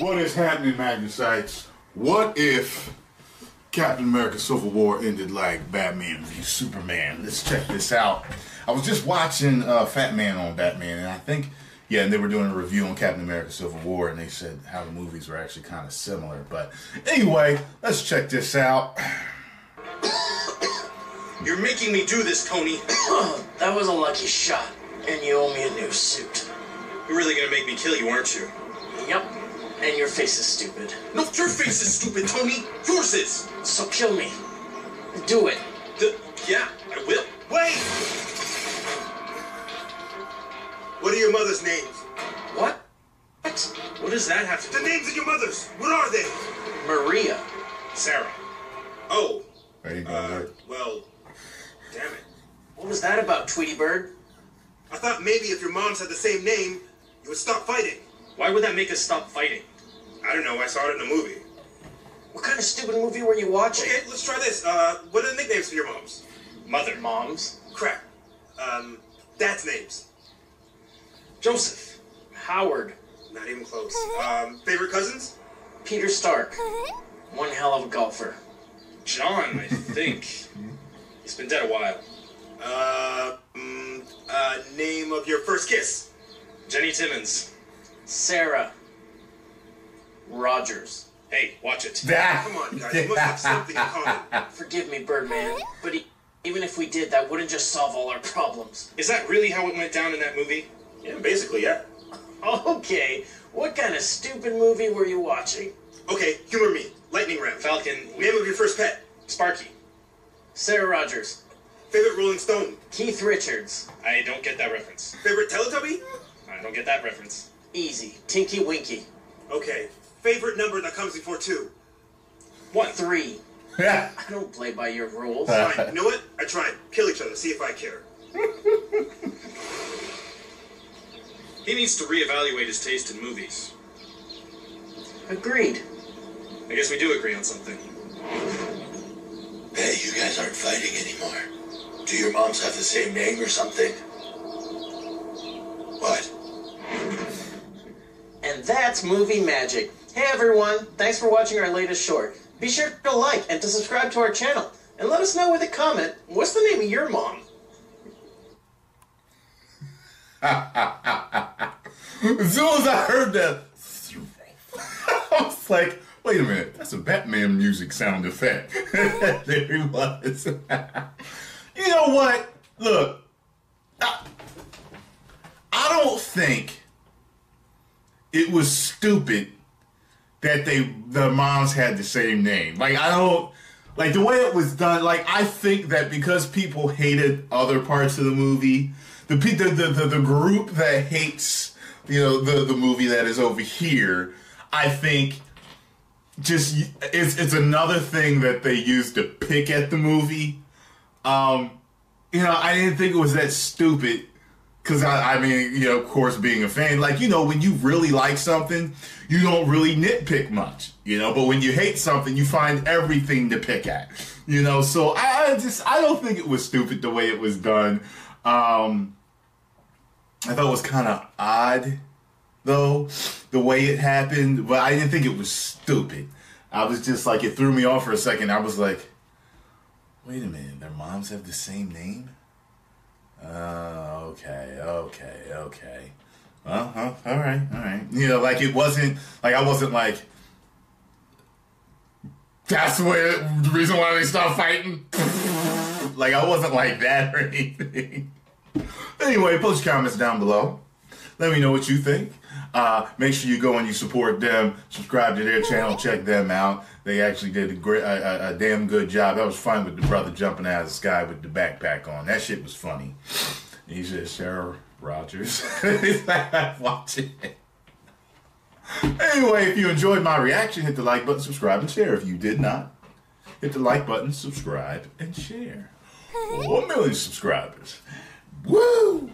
What is happening, Magnusites? What if Captain America: Civil War ended like Batman v Superman? Let's check this out. I was just watching Fat Man on Batman, and I think, yeah, and they were doing a review on Captain America: Civil War, and they said how the movies were actually kind of similar. But anyway, let's check this out. You're making me do this, Tony. That was a lucky shot, and you owe me a new suit. You're really gonna make me kill you, aren't you? Yep. And your face is stupid. No, your face is stupid, Tony. Yours is. So kill me. Do it. Yeah, I will. Wait! What are your mother's names? What? What? What does that have to do? The names of your mothers. What are they? Maria. Sarah. Oh. There you go. Well, damn it. What was that about, Tweety Bird? I thought maybe if your moms had the same name, you would stop fighting. Why would that make us stop fighting? I don't know. I saw it in a movie. What kind of stupid movie were you watching? Okay, let's try this. What are the nicknames for your moms? Mother. Moms. Crap. Dad's names. Joseph. Howard. Not even close. Favorite cousins? Peter Stark. One hell of a golfer. John, I think. He's been dead a while. Name of your first kiss? Jenny Timmons. Sarah. Rogers. Hey, watch it. Come on, guys. You must have something in common. Forgive me, Birdman, but even if we did, that wouldn't just solve all our problems. Is that really how it went down in that movie? Yeah, basically, yeah. Okay, what kind of stupid movie were you watching? Okay, humor me. Lightning Ram. Falcon. Name of your first pet? Sparky. Sarah Rogers. Favorite Rolling Stone? Keith Richards. I don't get that reference. Favorite Teletubby? I don't get that reference. Easy. Tinky-winky. Okay. Favorite number that comes before 2? 1. 3. Yeah. I don't play by your rules. Fine. You know what? I tried. Kill each other. See if I care. He needs to reevaluate his taste in movies. Agreed. I guess we do agree on something. Hey, you guys aren't fighting anymore. Do your moms have the same name or something? What? And that's movie magic. Hey everyone, thanks for watching our latest short. Be sure to like and to subscribe to our channel. And let us know with a comment, what's the name of your mom? As soon as I heard that, I was like, wait a minute, that's a Batman music sound effect. There he was. You know what? Look, I don't think it was stupid that the moms had the same name. Like, I don't, like the way it was done, like I think that because people hated other parts of the movie, the group that hates, you know, the movie that is over here, I think just it's another thing that they used to pick at the movie. You know, I didn't think it was that stupid. Because, I mean, you know, of course, being a fan, like, you know, when you really like something, you don't really nitpick much, you know, but when you hate something, you find everything to pick at, you know, so I don't think it was stupid the way it was done. I thought it was kind of odd, though, the way it happened, but I didn't think it was stupid. I was just like, it threw me off for a second. I was like, wait a minute, their moms have the same name? Okay. Well, all right. You know, like it wasn't, like I wasn't like, that's the reason why they stopped fighting. Like I wasn't like that or anything. Anyway, post your comments down below. Let me know what you think. Make sure you go and you support them. Subscribe to their channel. Check them out. They actually did a damn good job. That was fun with the brother jumping out of the sky with the backpack on. That shit was funny. He said, Sarah Rogers. Watch it. Anyway, if you enjoyed my reaction, hit the like button, subscribe, and share. If you did not, hit the like button, subscribe, and share. 1 million subscribers. Woo!